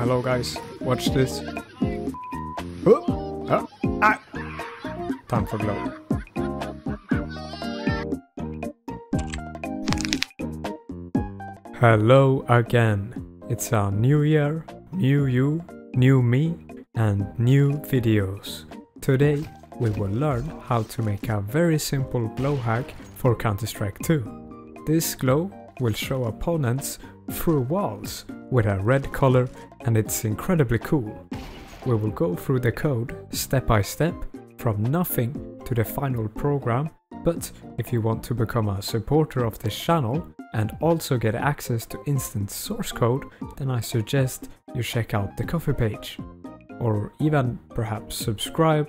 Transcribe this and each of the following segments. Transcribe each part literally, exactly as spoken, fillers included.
hello guys, watch this. Oh, ah, ah. Time for glow. Hello again. It's a new year, new you, new me and new videos. Today we will learn how to make a very simple glow hack for Counter-Strike two. This glow will show opponents through walls with a red color and it's incredibly cool. We will go through the code step by step from nothing to the final program, but if you want to become a supporter of this channel and also get access to instant source code, then I suggest you check out the Ko-fi page. Or even perhaps subscribe,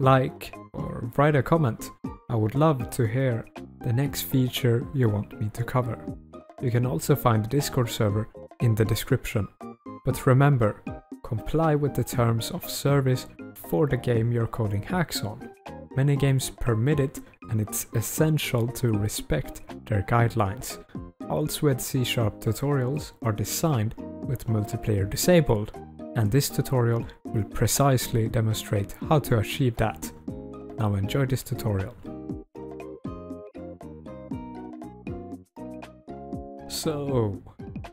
like or write a comment. I would love to hear the next feature you want me to cover. You can also find the Discord server in the description. But remember, comply with the terms of service for the game you're coding hacks on. Many games permit it and it's essential to respect their guidelines. All Swedz C sharp tutorials are designed with multiplayer disabled, and this tutorial will precisely demonstrate how to achieve that. Now enjoy this tutorial. So,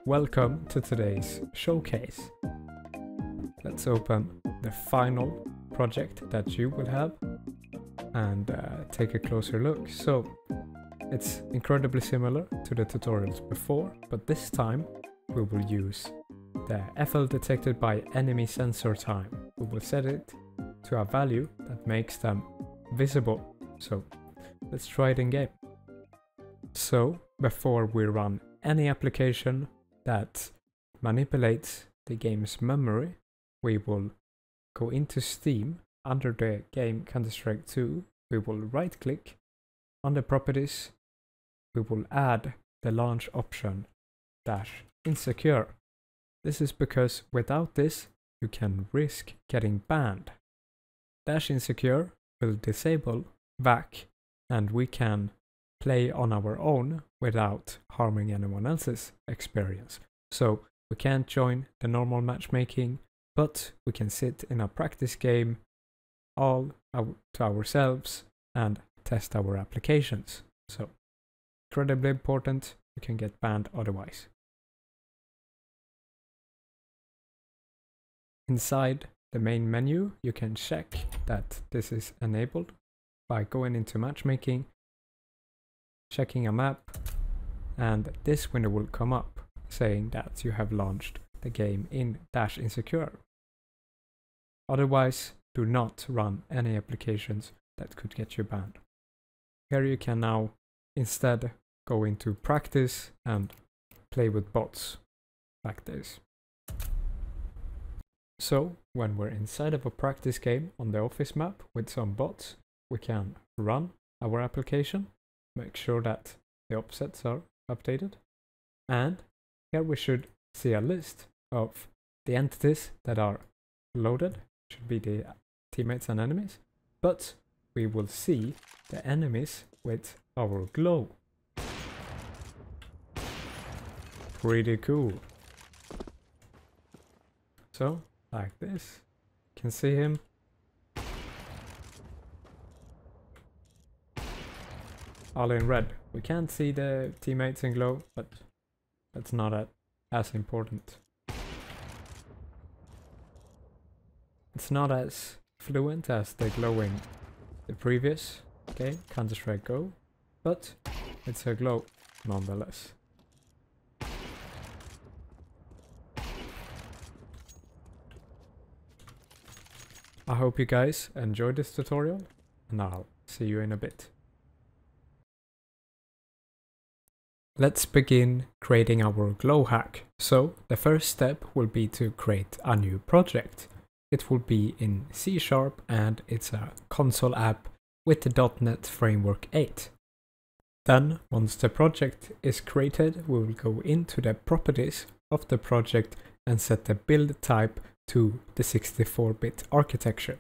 welcome to today's showcase. Let's open the final project that you will have and uh, take a closer look. So, it's incredibly similar to the tutorials before, but this time we will use the F L detected by enemy sensor time. We will set it to a value that makes them visible. So, let's try it in game. So, before we run any application that manipulates the game's memory, we will go into Steam. Under the game Counter-Strike two, we will right click on the properties. We will add the launch option dash insecure. This is because without this you can risk getting banned. Dash insecure will disable V A C and we can play on our own without harming anyone else's experience. So we can't join the normal matchmaking, but we can sit in a practice game all to ourselves and test our applications. So incredibly important, you can get banned otherwise. Inside the main menu you can check that this is enabled by going into matchmaking, checking a map, and this window will come up saying that you have launched the game in dash insecure. Otherwise, do not run any applications that could get you banned. Here you can now instead go into practice and play with bots like this. So when we're inside of a practice game on the office map with some bots, we can run our application, make sure that the offsets are updated, and here we should see a list of the entities that are loaded, should be the teammates and enemies, but we will see the enemies with our glow. Pretty cool. So, like this, you can see him. All in red. We can't see the teammates in glow, but that's not as important. It's not as fluent as the glow in the previous game, Counter-Strike Go, but it's a glow nonetheless. I hope you guys enjoyed this tutorial and I'll see you in a bit. Let's begin creating our glow hack. So the first step will be to create a new project. It will be in C sharp and it's a console app with the dot net framework eight. Then, once the project is created, we will go into the properties of the project and set the build type to the sixty-four bit architecture.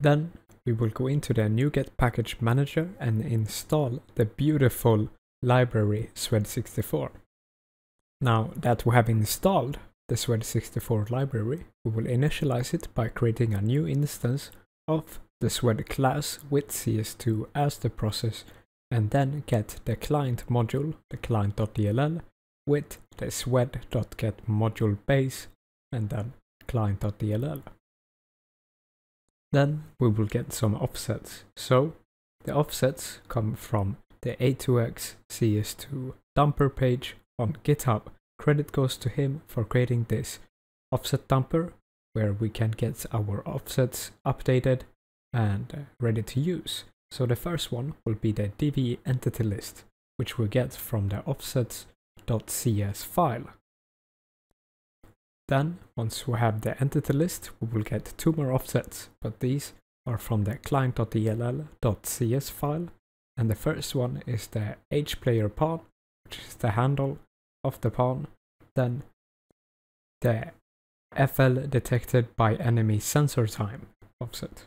Then, we will go into the NuGet package manager and install the beautiful library Swedz sixty-four. Now that we have installed the Swedz sixty-four library, we will initialize it by creating a new instance of the Swed class with C S two as the process, and then get the client module, the client.dll, with the Swed.get module base, and then client.dll. Then we will get some offsets. So the offsets come from the A two X C S two dumper page on GitHub. Credit goes to him for creating this offset dumper, where we can get our offsets updated and ready to use. So the first one will be the D V E entity list, which we get from the offsets.cs file. Then, once we have the entity list, we will get two more offsets, but these are from the client.dll.cs file. And the first one is the hPlayer pawn, which is the handle of the pawn. Then the F L detected by enemy sensor time offset.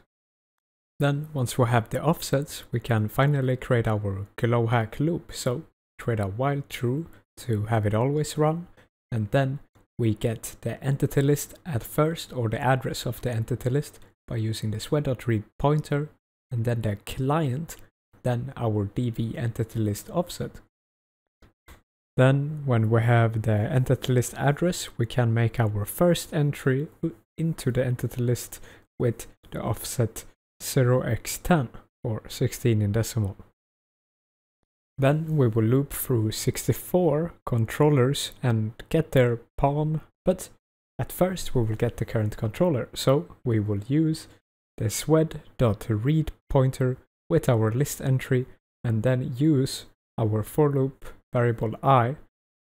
Then, once we have the offsets, we can finally create our glowhack loop. So, create a while true to have it always run, and then we get the entity list at first, or the address of the entity list, by using the swed.read pointer, and then the client, then our D V entity list offset. Then, when we have the entity list address, we can make our first entry into the entity list with the offset zero by ten, or sixteen in decimal. Then we will loop through sixty-four controllers and get their pawn, but at first we will get the current controller, so we will use the swed.read pointer with our list entry, and then use our for loop variable I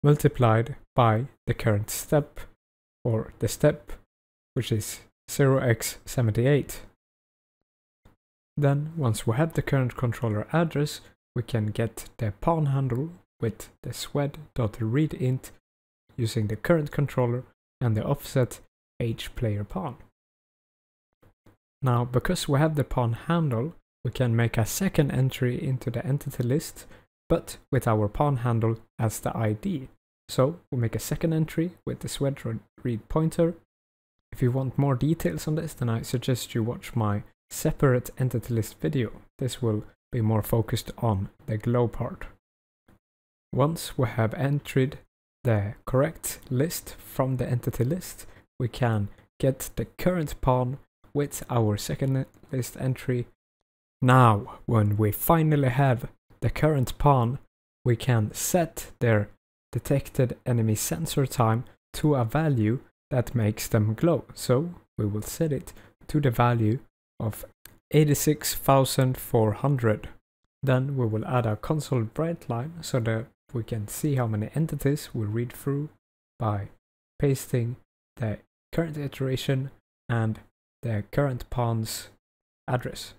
multiplied by the current step, or the step, which is zero by seventy-eight. Then, once we have the current controller address, we can get the pawn handle with the swed.readInt using the current controller and the offset hPlayerPawn. Now, because we have the pawn handle, we can make a second entry into the entity list, but with our pawn handle as the I D. So we make a second entry with the swed.read pointer. If you want more details on this, then I suggest you watch my separate entity list video. This will be more focused on the glow part. Once we have entered the correct list from the entity list, we can get the current pawn with our second list entry. Now, when we finally have the current pawn, we can set their detected enemy sensor time to a value that makes them glow. So we will set it to the value of eighty-six thousand four hundred. Then we will add a console bright line so that we can see how many entities we read through by pasting the current iteration and the current pawn's address.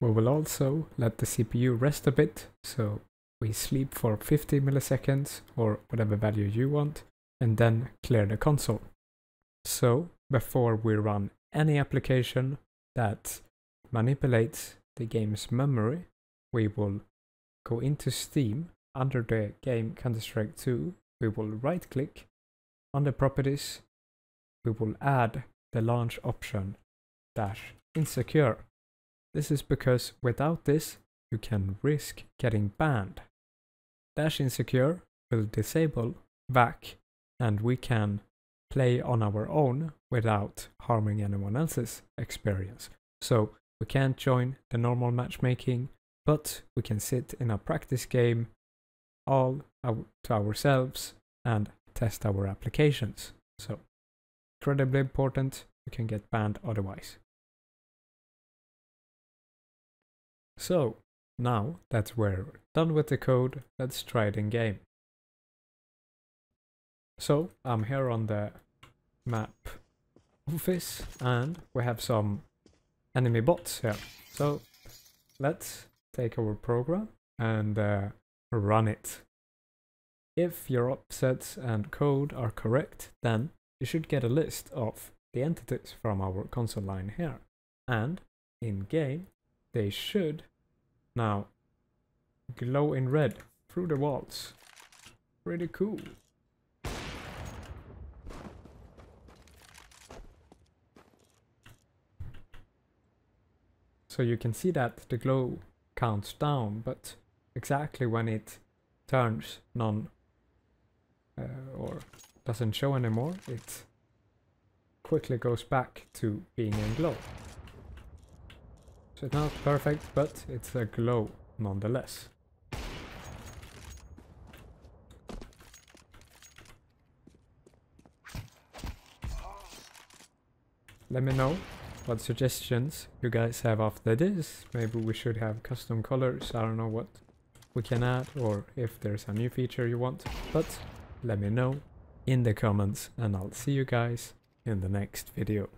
We will also let the C P U rest a bit, so we sleep for fifty milliseconds or whatever value you want, and then clear the console. So before we run any application that manipulates the game's memory, we will go into Steam. Under the game Counter-Strike two, we will right click on the properties. We will add the launch option dash insecure. This is because without this you can risk getting banned. Dash insecure will disable V A C, and we can play on our own without harming anyone else's experience. So we can't join the normal matchmaking, but we can sit in a practice game all our, to ourselves and test our applications. So incredibly important, we can get banned otherwise. So now that we're done with the code, let's try it in game. So I'm here on the map office, and we have some enemy bots here. So let's take our program and uh, run it. If your offsets and code are correct, then you should get a list of the entities from our console line here. And in game, they should now glow in red through the walls. Pretty cool. So you can see that the glow counts down, but exactly when it turns none uh, or doesn't show anymore, it quickly goes back to being in glow. So it's not perfect, but it's a glow nonetheless. Let me know what suggestions you guys have after this. Maybe we should have custom colors. I don't know what we can add, or if there's a new feature you want, but let me know in the comments, and I'll see you guys in the next video.